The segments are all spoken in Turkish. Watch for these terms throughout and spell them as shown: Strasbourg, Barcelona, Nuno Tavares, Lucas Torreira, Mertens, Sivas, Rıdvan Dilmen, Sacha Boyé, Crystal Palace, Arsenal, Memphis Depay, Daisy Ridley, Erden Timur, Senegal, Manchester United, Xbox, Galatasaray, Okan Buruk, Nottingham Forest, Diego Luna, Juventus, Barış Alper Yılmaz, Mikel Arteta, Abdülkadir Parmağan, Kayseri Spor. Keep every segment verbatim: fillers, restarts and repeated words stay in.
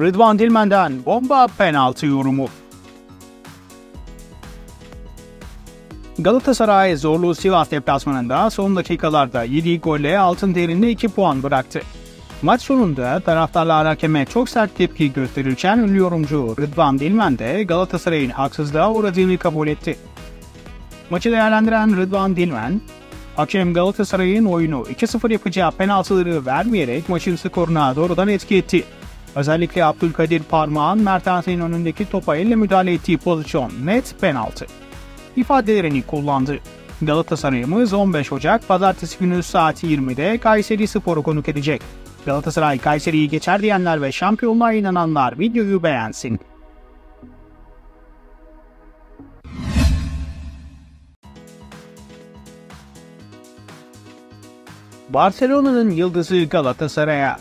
Rıdvan Dilmen'den bomba penaltı yorumu. Galatasaray zorlu Sivas deplasmanında son dakikalarda yediği golle Altındemir'e iki puan bıraktı. Maç sonunda taraftarlar hakeme çok sert tepki gösterirken ünlü yorumcu Rıdvan Dilmen de Galatasaray'ın haksızlığa uğradığını kabul etti. Maçı değerlendiren Rıdvan Dilmen, hakem Galatasaray'ın oyunu iki sıfır yapacağı penaltıları vermeyerek maçın skoruna doğrudan etki etti. Özellikle Abdülkadir Parmağan, Mertens'in önündeki topa elle müdahale ettiği pozisyon net penaltı ifadelerini kullandı. Galatasaray'ımız on beş Ocak Pazartesi günü saat yirmide Kayseri Spor'u konuk edecek. Galatasaray Kayseri'yi geçer diyenler ve şampiyonluğa inananlar videoyu beğensin. Barcelona'nın yıldızı Galatasaray'a.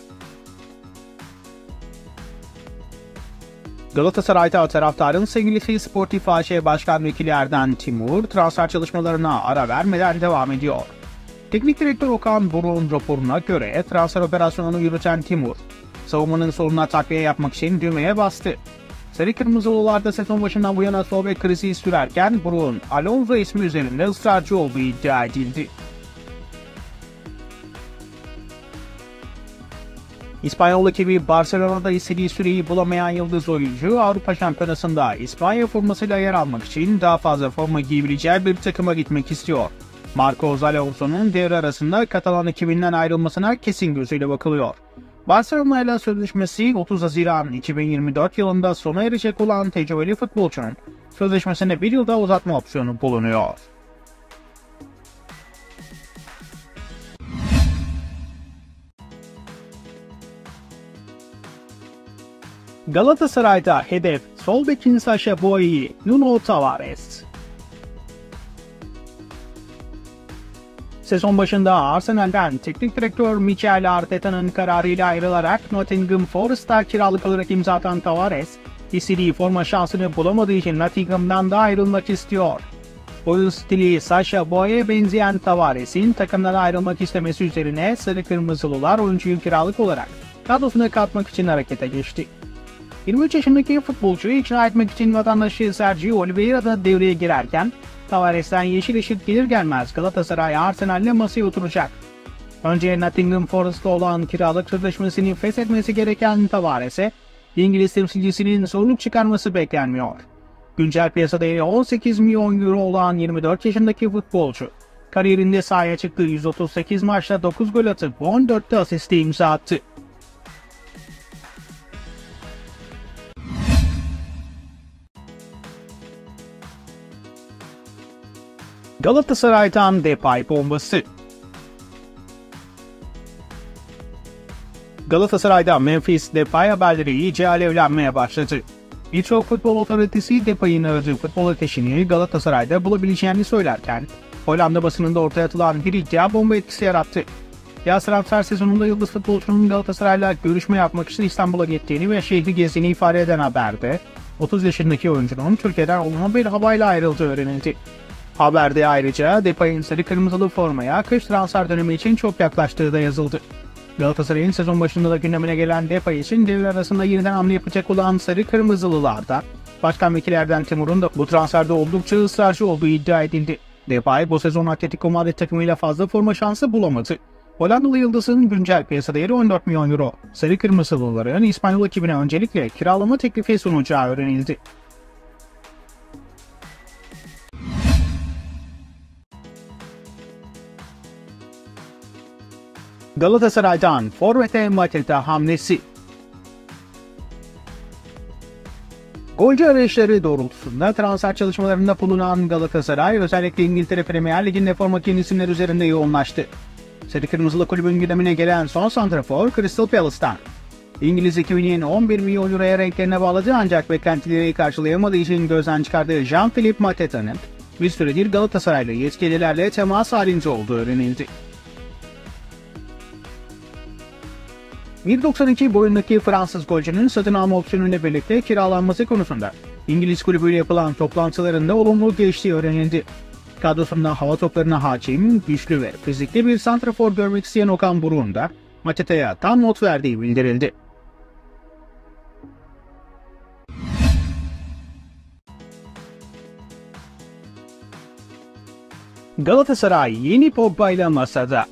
Galatasaray'da taraftarın sevgilisi Sportif A Ş Başkan Vekili Erden Timur transfer çalışmalarına ara vermeden devam ediyor. Teknik direktör Okan Buruk'un raporuna göre transfer operasyonunu yürüten Timur, savunmanın soluna takviye yapmak için düğmeye bastı. Sarı Kırmızılılarda sezon başından bu yana sol bek krizi sürerken Buruk'un Alonso ismi üzerinde ısrarcı olduğu iddia edildi. İspanyol ekibi Barcelona'da istediği süreyi bulamayan yıldız oyuncu Avrupa Şampiyonası'nda İspanya formasıyla yer almak için daha fazla forma giyebileceği bir takıma gitmek istiyor. Marcos Alonso'nun devre arasında Katalan ekibinden ayrılmasına kesin gözüyle bakılıyor. Barcelona ile sözleşmesi otuz Haziran iki bin yirmi dört yılında sona erecek olan tecrübeli futbolcunun sözleşmesine bir yılda uzatma opsiyonu bulunuyor. Galatasaray'da hedef sol bekin Sacha Boyé, Nuno Tavares. Sezon başında Arsenal'den teknik direktör Mikel Arteta'nın kararıyla ayrılarak Nottingham Forest'a kiralık olarak imza atan Tavares, istediği forma şansını bulamadığı için Nottingham'dan da ayrılmak istiyor. Oyun stili Sacha Boyé'ye benzeyen Tavares'in takımdan ayrılmak istemesi üzerine Sarı Kırmızılılar oyuncuyu kiralık olarak kadrosuna katmak için harekete geçti. yirmi üç yaşındaki futbolcuyu ikna etmek için vatandaşı Sergio Oliveira da devreye girerken Tavares'ten yeşil ışık gelir gelmez Galatasaray Arsenal'le masaya oturacak. Önce Nottingham Forest'ta olan kiralık sözleşmesini feshetmesi gereken Tavares'e İngiliz temsilcisinin sorumluluk çıkarması beklenmiyor. Güncel piyasada değeri on sekiz milyon euro olan yirmi dört yaşındaki futbolcu kariyerinde sahaya çıktığı yüz otuz sekiz maçta dokuz gol atıp on dörtte asiste imza attı. Galatasaray'dan Depay bombası. Galatasaray'da Memphis Depay haberleri iyice alevlenmeye başladı. Birçok futbol otoritesi Depay'ın aradığı futbol ateşini Galatasaray'da bulabileceğini söylerken Hollanda basınında ortaya atılan bir iddia bomba etkisi yarattı. Yaz transfer sezonunda yıldız futbolcunun Galatasaray'la görüşme yapmak için İstanbul'a gittiğini ve şehri gezdiğini ifade eden haberde otuz yaşındaki oyuncunun Türkiye'den olumlu bir havayla ayrıldığı öğrenildi. Haberde ayrıca Depay'ın sarı kırmızılı formaya kış transfer dönemi için çok yaklaştığı da yazıldı. Galatasaray'ın sezon başında da gündemine gelen Depay için devre arasında yeniden hamle yapacak olan sarı kırmızılılarda Başkan Vekili Erden Timur'un da bu transferde oldukça ısrarcı olduğu iddia edildi. Depay bu sezon Atletico Madrid takımıyla fazla forma şansı bulamadı. Hollandalı yıldızın güncel piyasa değeri on dört milyon euro. Sarı kırmızılıların İspanyol ekibine öncelikle kiralama teklifi sunacağı öğrenildi. Galatasaray'dan forvete Mateta hamlesi. Golcü arayışları doğrultusunda transfer çalışmalarında bulunan Galatasaray özellikle İngiltere Premier Ligi'nde forma giyen isimler üzerinde yoğunlaştı. Sarı Kırmızılı kulübün gündemine gelen son santrafor Crystal Palace'tan. İngiliz ekibinin on bir milyon euroya renklerine bağladığı ancak beklentileri karşılayamadığı için gözden çıkardığı Jean-Philippe Mateta'nın bir süredir Galatasaraylı yetkililerle temas halinde olduğu öğrenildi. bir doksan iki boyundaki Fransız golcünün satın alma opsiyonuyla birlikte kiralanması konusunda İngiliz kulübüyle yapılan toplantılarında olumlu geliştiği öğrenildi. Kadrosunda hava toplarına hakim, güçlü ve fizikli bir santrafor görmek isteyen Okan Buruk'un da Mateta'ya tam not verdiği bildirildi. Galatasaray yeni Pogba ile masada.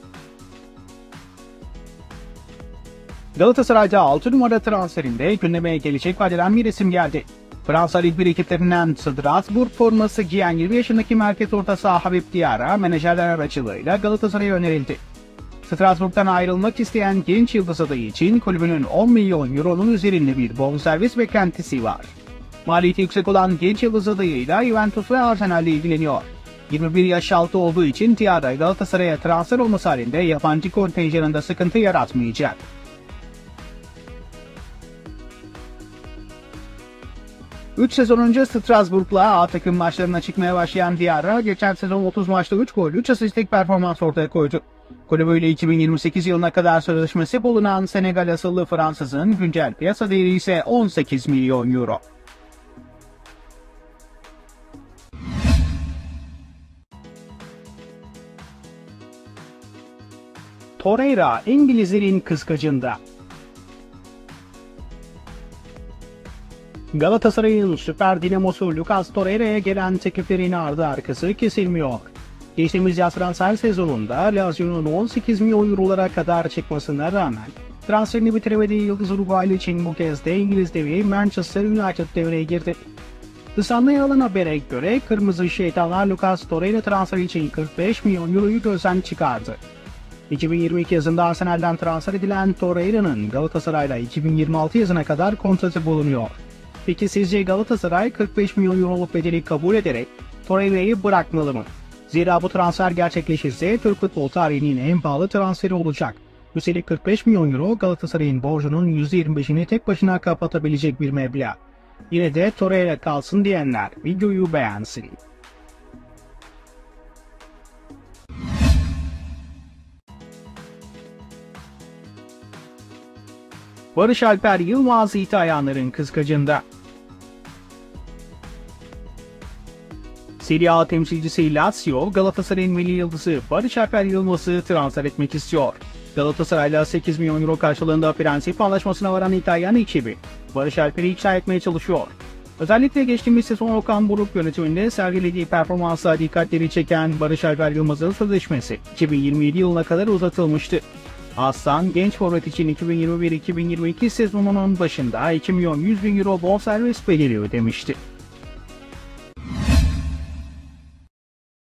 Galatasaray'da altı numara transferinde gündemeye gelecek vadeden bir isim geldi. Fransa Lig bir ekiplerinden Strasbourg forması giyen yirmi yaşındaki merkez orta saha Habib Diara menajerler aracılığıyla Galatasaray'a önerildi. Strasbourg'dan ayrılmak isteyen genç yıldız adayı için kulübünün on milyon euronun üzerinde bir bonservis beklentisi var. Maliyeti yüksek olan genç yıldız adayıyla Juventus ve Arsenal ile ilgileniyor. yirmi bir yaş altı olduğu için Diara Galatasaray'a transfer olması halinde yabancı kontenjanında sıkıntı yaratmayacak. üç sezon önce Strasbourg'la A takım maçlarına çıkmaya başlayan Diara geçen sezon otuz maçta üç gol üç asistlik performans ortaya koydu. Kulübüyle iki bin yirmi sekiz yılına kadar sözleşmesi bulunan Senegal asıllı Fransızın güncel piyasa değeri ise on sekiz milyon euro. Torreira İngilizlerin kıskacında. Galatasaray'ın süper dinamosu Lucas Torreira'ya gelen tekliflerin ardı arkası kesilmiyor. Geçtiğimiz yaz transfer sezonunda Lazio'nun on sekiz milyon eurolara kadar çıkmasına rağmen transferini bitiremediği yıldız Uruguaylı için bu kez de İngiliz devi Manchester United devreye girdi. Dışarıdan alınan habere göre Kırmızı Şeytanlar Lucas Torreira transferi için kırk beş milyon euroyu gözden çıkardı. iki bin yirmi iki yazında Arsenal'den transfer edilen Torreira'nın Galatasaray'la iki bin yirmi altı yazına kadar kontratı bulunuyor. Peki sizce Galatasaray kırk beş milyon euroluk bedeli kabul ederek Torreira'yı bırakmalı mı? Zira bu transfer gerçekleşirse Türk futbol tarihinin en pahalı transferi olacak. Üstelik kırk beş milyon euro Galatasaray'ın borcunun yüzde yirmi beşini tek başına kapatabilecek bir meblağ. Yine de Torreira kalsın diyenler videoyu beğensin. Barış Alper Yılmaz İtalyanların kıskacında. Serie A temsilcisi Lazio, Galatasaray'ın milli yıldızı Barış Alper Yılmaz'ı transfer etmek istiyor. Galatasaray'la sekiz milyon euro karşılığında prensip anlaşmasına varan İtalyan ekibi, Barış Alper'i ikna etmeye çalışıyor. Özellikle geçtiğimiz sezon Okan Buruk yönetiminde sergilediği performansa dikkatleri çeken Barış Alper Yılmaz'ın sözleşmesi iki bin yirmi yedi yılına kadar uzatılmıştı. Aslan, genç forvet için iki bin yirmi bir iki bin yirmi iki sezonunun başında iki milyon yüz bin euro bonservis bedeli ödemişti.